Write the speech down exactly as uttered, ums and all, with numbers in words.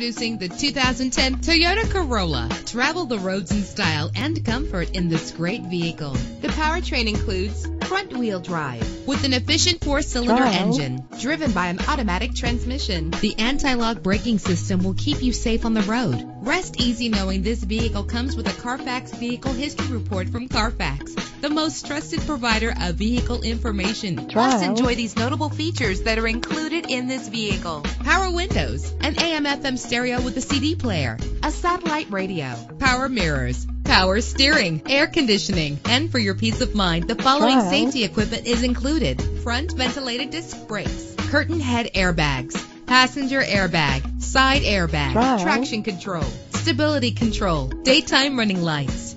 Introducing the two thousand ten Toyota Corolla. Travel the roads in style and comfort in this great vehicle. The powertrain includes front-wheel drive with an efficient four-cylinder wow. engine driven by an automatic transmission. The anti-lock braking system will keep you safe on the road. Rest easy knowing this vehicle comes with a Carfax Vehicle History Report from Carfax, the most trusted provider of vehicle information. Wow. Plus, enjoy these notable features that are included in this vehicle: power windows, an A M F M stereo with a C D player, a satellite radio, power mirrors, power steering, air conditioning, and for your peace of mind, the following wow. safety equipment is included: front ventilated disc brakes, curtain head airbags, passenger airbag, side airbag, wow. traction control, stability control, daytime running lights.